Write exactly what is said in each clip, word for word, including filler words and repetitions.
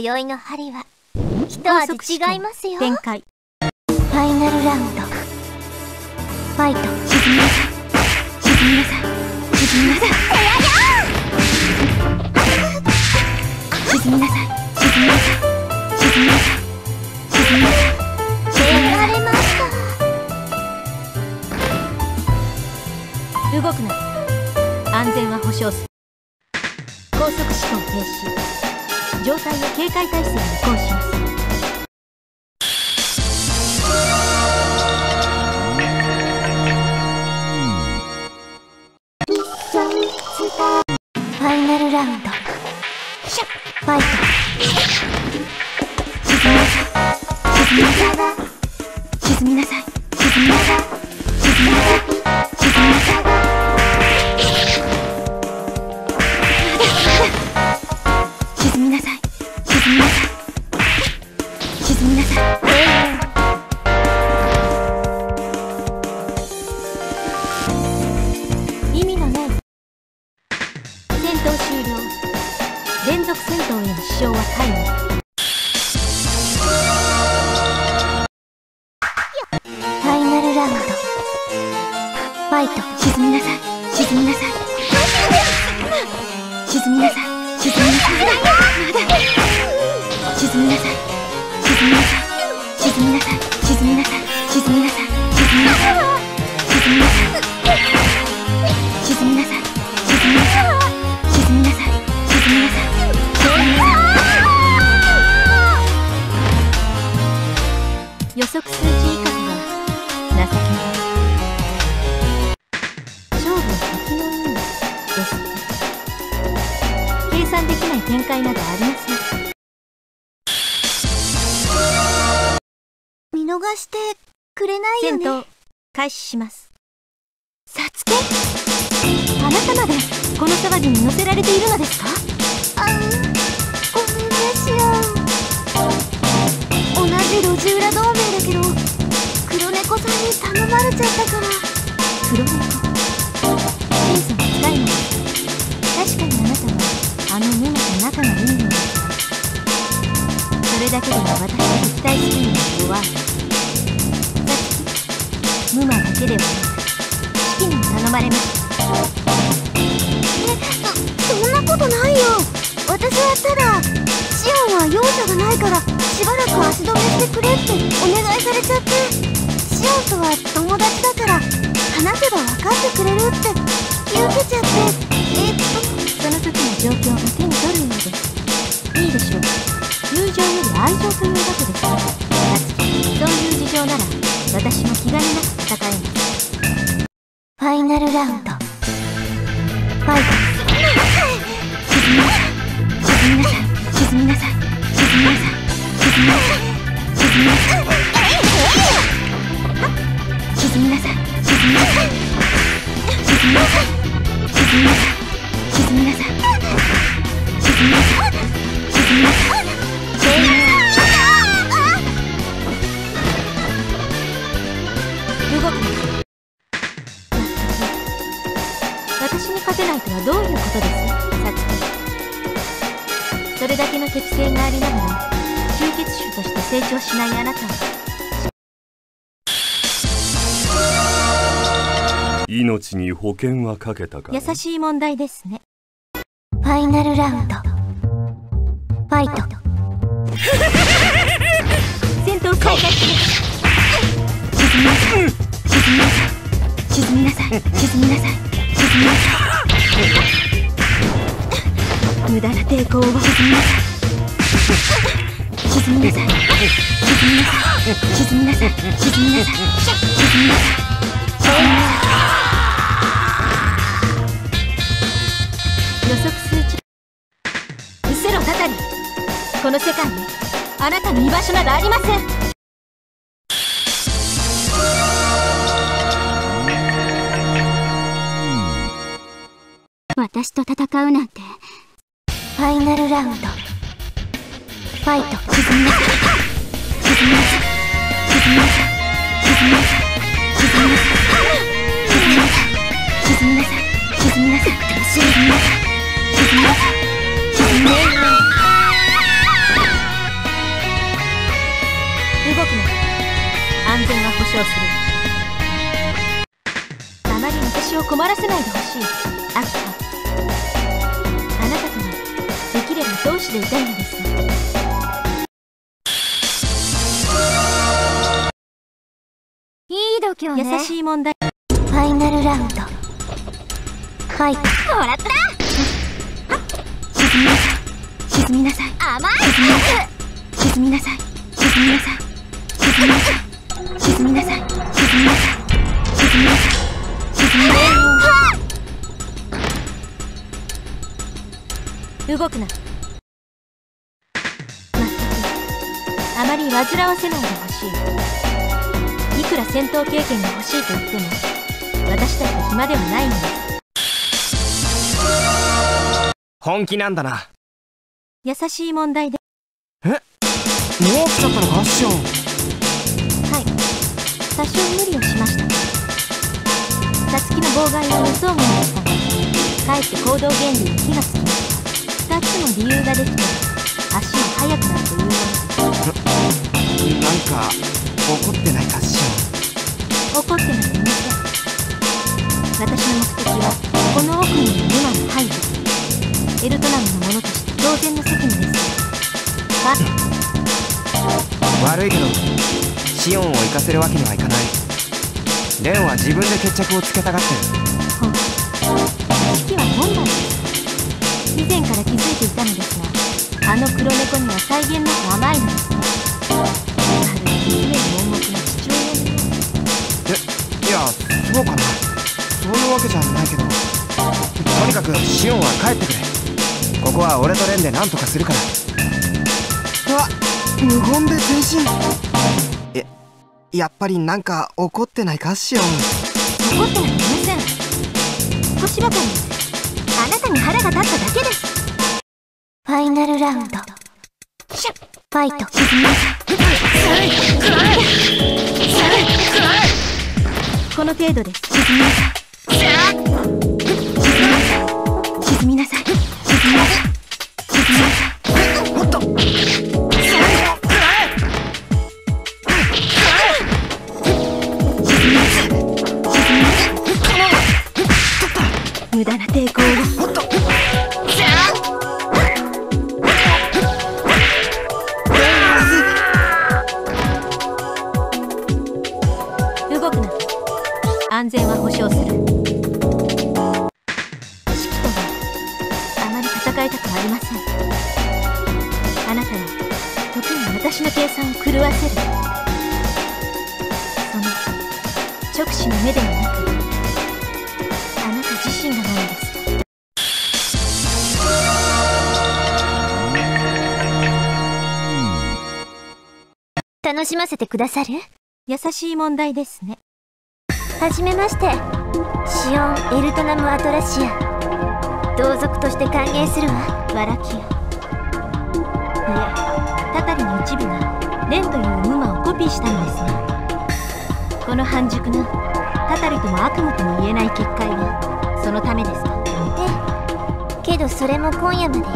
今宵の針は一味違いますよ。展開。ファイナルラウンド。ファイト。沈みなさい。沈みなさい。沈みなさい。沈みなさい。沈みなさい。沈みなさい。沈みなさい。やられました。動くな。安全は保証する。高速試行停止。状態や警戒態勢に移行します。ファイナルラウンド。シャッファイト。沈みなさい。沈みなさい。沈みなさい。沈みなさい。沈みなさい。開始します。サツケ、あなたまでこの騒ぎに乗せられているのですか？あん、ごめんですよ。同じ路地裏同盟だけど黒猫さんに頼まれちゃったから。黒猫シーズン使いの。確かにあなたはあのミナと仲がいいのです。それだけでは私は敵対するのが弱い。ムマだけではなく、シキにも頼まれました。え、そんなことないよ。私はただ、シオンは容赦がないからしばらく足止めしてくれってお願いされちゃって、シオンとは友達だから話せば分かってくれるって引き受けちゃって、えっとその時の状況が手に取るようです。いいでしょうか。友情より愛情というわけですから、そういう事情なら私も気兼ねなく戦います。ファイナルラウンド。ファイト。沈みなさい。沈みなさい。沈みなさい。沈みなさい。沈みなさい。沈みなさい。沈みなさい。沈みなさい。沈みなさい。沈みなさい。沈みなさい。どういうことですか、サツキ。それだけの適性がありながら吸血種として成長しないあなたは。命に保険はかけたか。優しい問題ですね。ファイナルラウンド。ファイト。戦闘再開します。沈みなさい。沈みなさい。沈みなさい。沈みなさい。無駄な抵抗を。沈みなさい。沈みなさい。沈みなさい。沈みなさい。沈みなさい。予測数値。うせろたたり。この世界にあなたの居場所などありません。私と戦うなんて。ファイナルラウンド。ファイト。沈みなさい。沈みなさい。沈みなさい。沈みなさい。沈みなさい。沈みなさい。沈みなさい。沈みなさい。沈みなさい。沈みなさい。沈みなさい。をする。あまり私を困らせないでほしい、アキさん。あなたとはできれば同志でいたいのですが。いい度胸ね。優しい問題。ファイナルラウンド。はい。もらった。沈みなさい。沈みなさい。甘い。沈みなさい。沈みなさい。沈みなさい。沈みなさい。沈みなさい。沈みなさい。沈みなさい。動くな。まったくあまり煩わせないでほしい。いくら戦闘経験が欲しいと言っても私だって暇ではないんだ。本気なんだな。優しい問題で。えっ、もう来ちゃったのか、師匠。多少無理をしました。サツキの妨害は無双無でしたが、かえって行動原理に火がつきました。ふたつの理由ができて足が速くなるというのです。なんか怒ってないか、師匠。怒ってないと言いません。私の目的はこの奥にいる今の排除、エルトナムのものとして当然の責務です。はっ、悪いけどシオンを生かせるわけにはいかない。レンは自分で決着をつけたがってる。ほう、指揮は本番です。以前から気づいていたのですが、あの黒猫には際限なく甘いのですね。まるで娘に盲目な父親のよう。え、いや、そうかな。そういうわけじゃないけど、とにかくシオンは帰ってくれ。ここは俺とレンで何とかするから。あ、無言で前進。やっぱりなんか怒ってないか、シオン。怒ってはいません。少しばかりあなたに腹が立っただけです。ファイナルラウンド。シュッ、ファイト。沈みなさい。さらい、くらえ、くらえ。この程度です。沈みなさい。沈みなさい。沈みなさい。沈みなさい。沈みなさい。もっと無駄な抵抗を。動くな。安全は保証する。指揮とはあまり戦いたくありません。あなたは時に私の計算を狂わせる。その直視の目ではなく、楽しませてくださる？優しい問題ですね。はじめまして、シオン・エルトナム・アトラシア。同族として歓迎するわ、ワラキオ。いや、タタリの一尾がレンという馬をコピーしたのですね。この半熟なタタリとも悪夢とも言えない結界はそのためですか？ええ、けどそれも今夜までよ。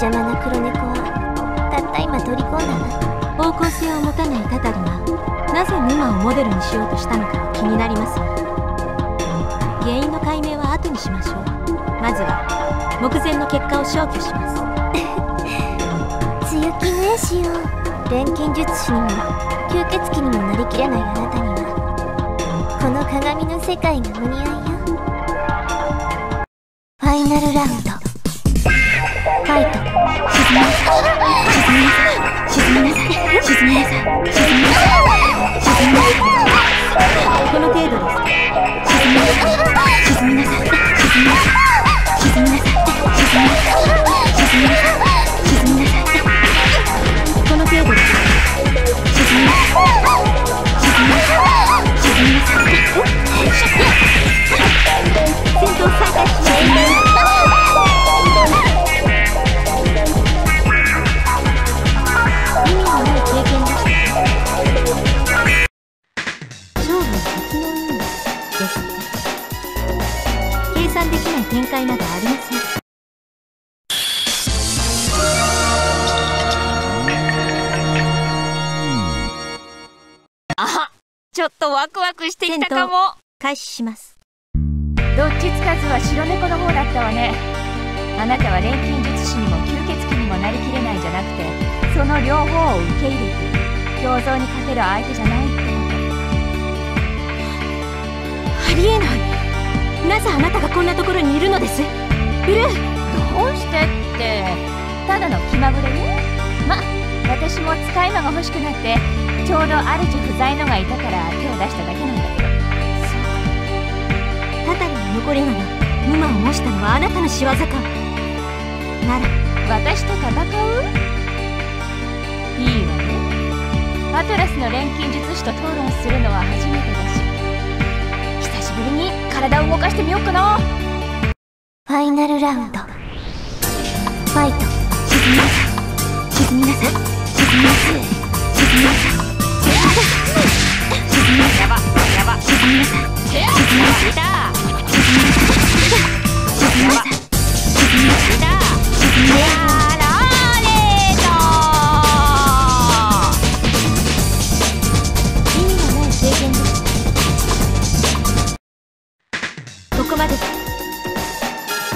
邪魔な黒猫はたった今取り込んだわ。方向性を持たないタタリがなぜヌマをモデルにしようとしたのかは気になりますが、原因の解明は後にしましょう。まずは目前の結果を消去します強気ね、シオン。錬金術師にも吸血鬼にもなりきれないあなたにはこの鏡の世界がお似合いよ。ファイナルラウンド。カイト。沈みなさい。沈みなさい。沈みなさい。沈みなさい。沈みなさい。沈みなさい。この程度です。沈みなさい。沈みなさい。沈みなさい。沈みなさい。沈みなさい。沈みなさい。この程度です。沈みなさい。沈みなさい。沈みなさい。戦闘再開します。展開などありません。あはっ、ちょっとワクワクしてきたかも。開始します。どっちつかずは白猫の方だったわね。あなたは錬金術師にも吸血鬼にもなりきれないじゃなくて、その両方を受け入れて競争に勝てる相手じゃないってこと。ありえない。なぜあなたがこんなところにいるのです、ブルー。どうしてって、ただの気まぐれね。ま、私も使い魔が欲しくなってちょうど主不在のがいたから手を出しただけなんだけど。そうか、たたりの残りなら沼を模したのはあなたの仕業か。なら私と戦う？いいわね。アトラスの錬金術師と討論するのは初めてだし、久しぶりに体を動かしてみようかな。ファイナルラウンド。ファイト。沈みなさい。沈みなさい。沈みなさい。沈みなさい。やばやば。沈みなさい。沈みなさい。いた。沈みなさい。沈みなさい。いた。沈みなさい。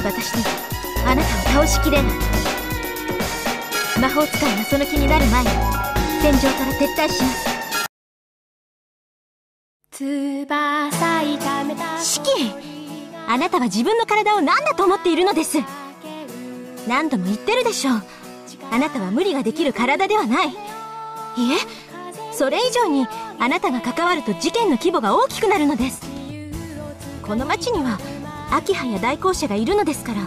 私にあなたを倒しきれない。魔法使いがその気になる前に戦場から撤退します。シキ、あなたは自分の体を何だと思っているのです。何度も言ってるでしょう。あなたは無理ができる体ではない。いえ、それ以上にあなたが関わると事件の規模が大きくなるのです。この町にはアキハや代行者がいるのですから、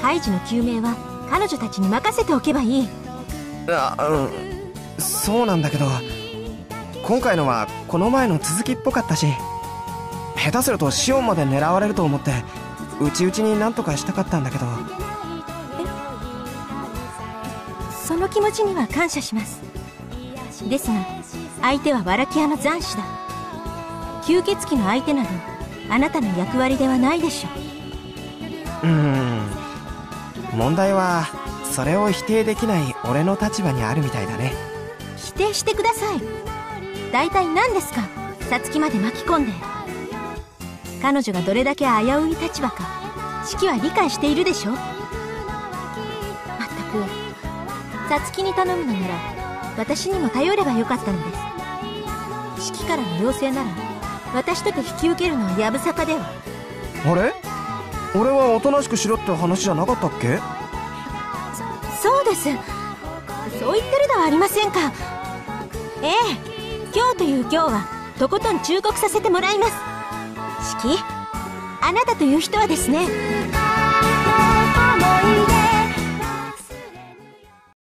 カイジの救命は彼女たちに任せておけばいい。あ、うん、そうなんだけど、今回のはこの前の続きっぽかったし、下手するとシオンまで狙われると思って内々に何とかしたかったんだけど。その気持ちには感謝します。ですが相手はワラキアの残滓だ。吸血鬼の相手などあなたの役割ではないでしょう。うーん、問題はそれを否定できない俺の立場にあるみたいだね。否定してください。大体何ですか、サツキまで巻き込んで。彼女がどれだけ危うい立場かシキは理解しているでしょ。まったく、サツキに頼むのなら私にも頼ればよかったのです。シキからの要請なら私だけ引き受けるのはやぶさかでは。あれ、俺はおとなしくしろって話じゃなかったっけ。そ、そうです。そう言ってるではありませんか。ええ、今日という今日はとことん忠告させてもらいます。シキ、あなたという人はですね、